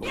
Red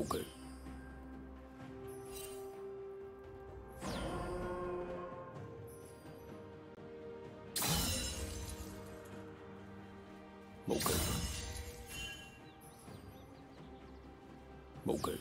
Okay. Okay. Okay.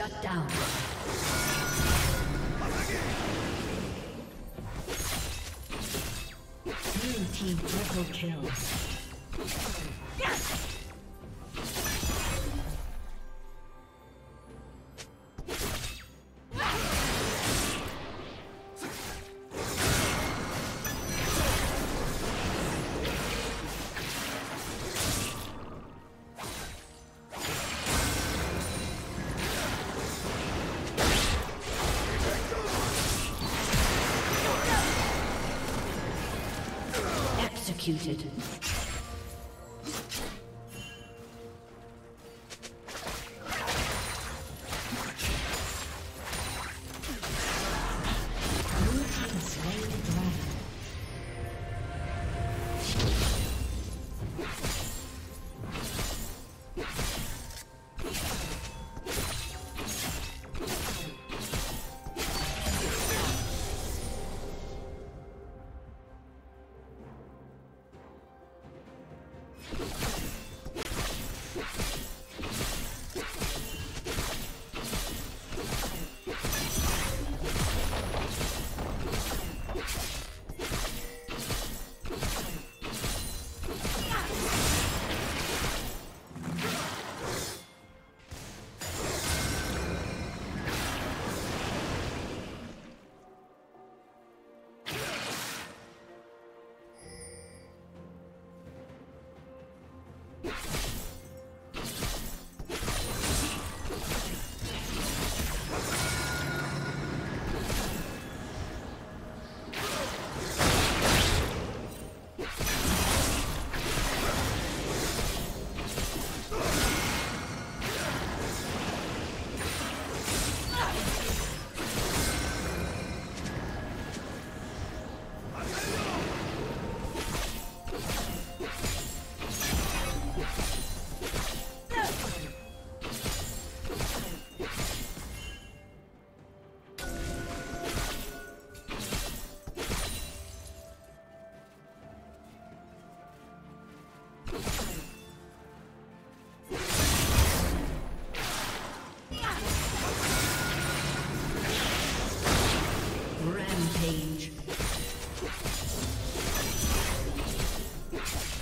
Shut down. Blue team triple kill. Yes! Executed.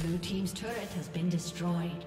Blue team's turret has been destroyed.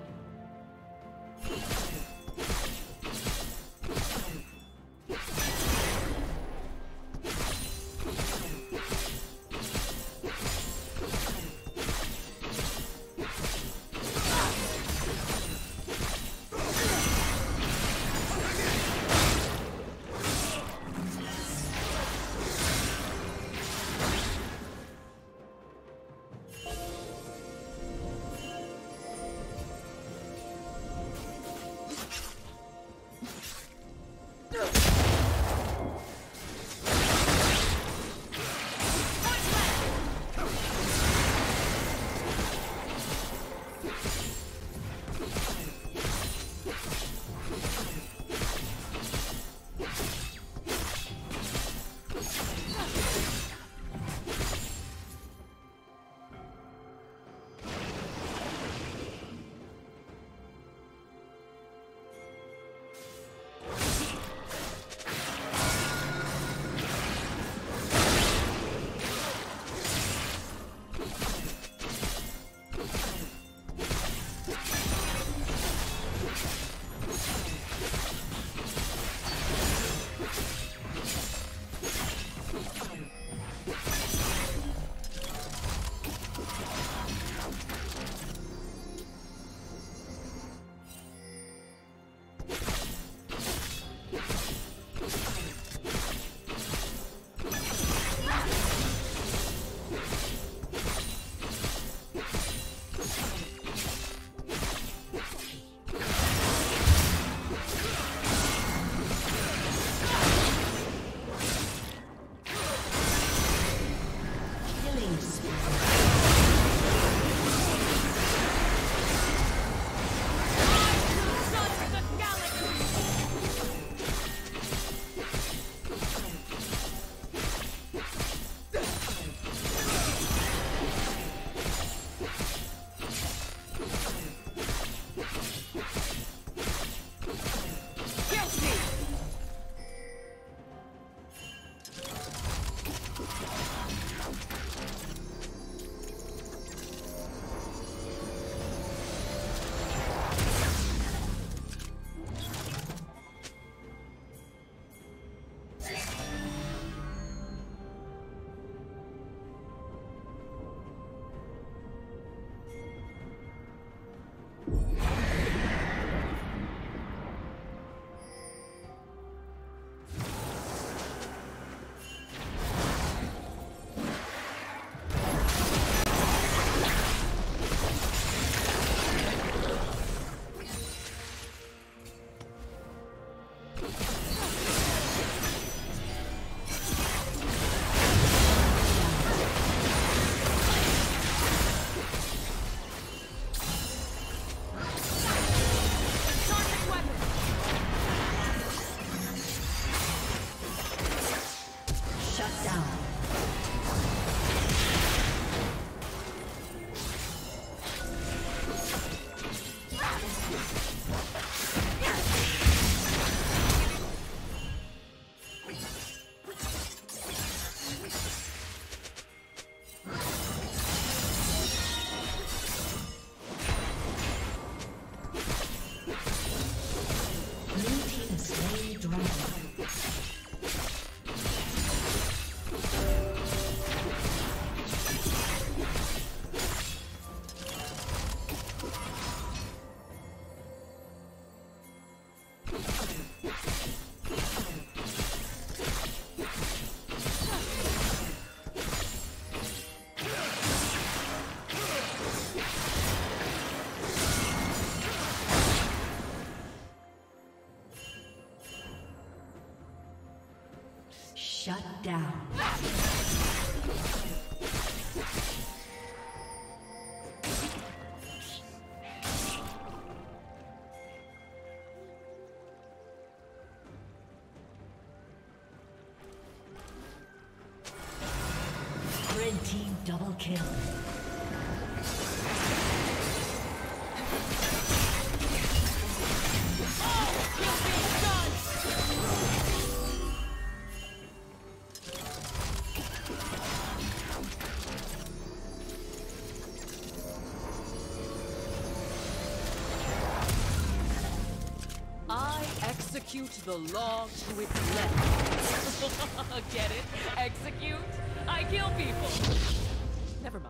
Shut down. Red team double kill. Execute the law to its letter. Get it? Execute? I kill people! Never mind.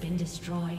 Been destroyed.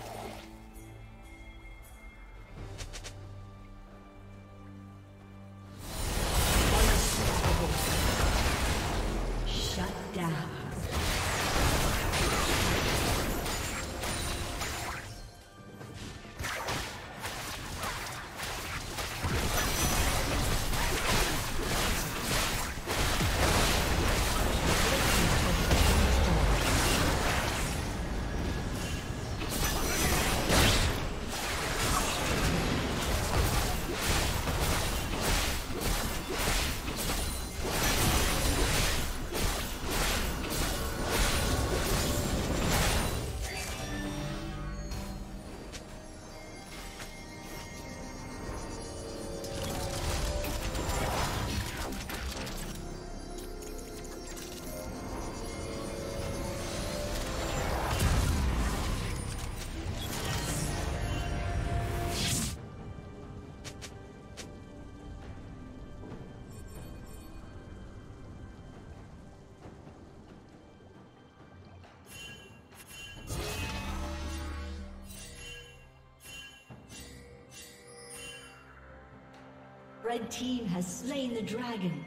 Red team has slain the dragon.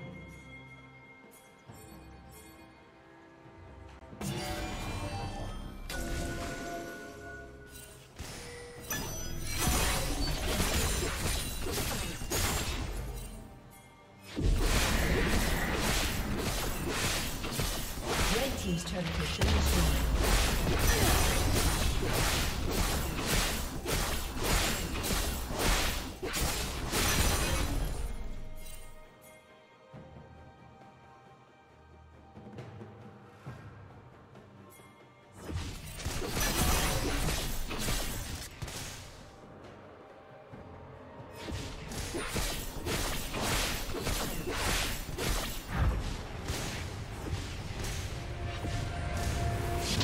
Red team's turret has been destroyed.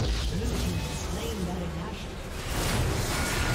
Blue team has slain Baron Nashor.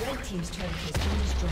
Red team's turret has been destroyed.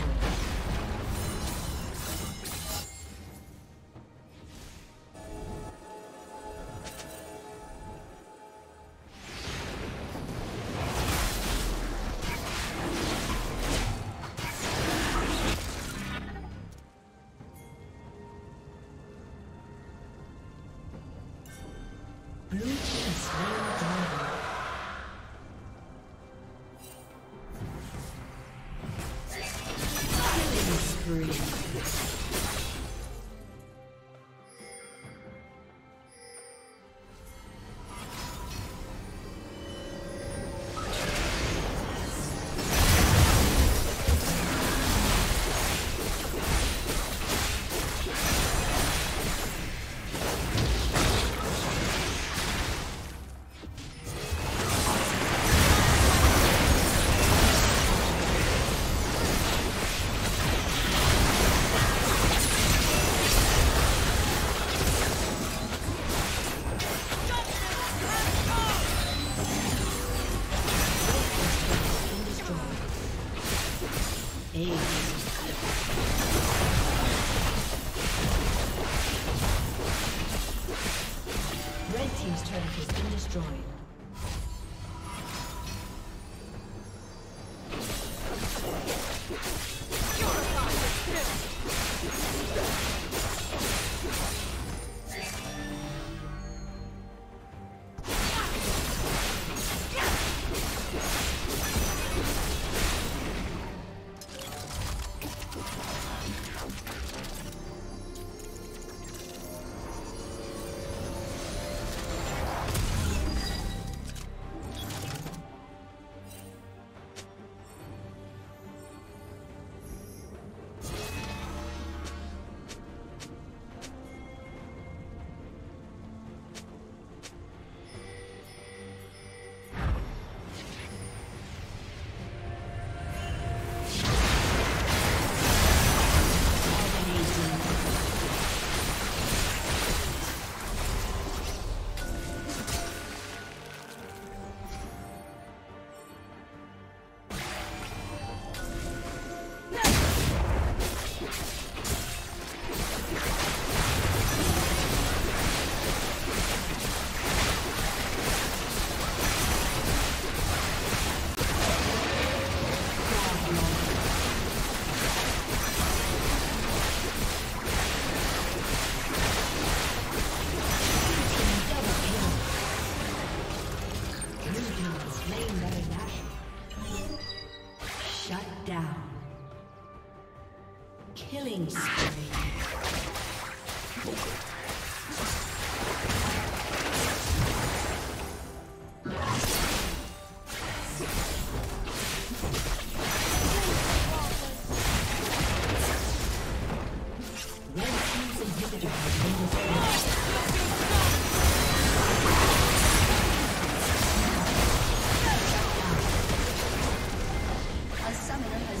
A summoner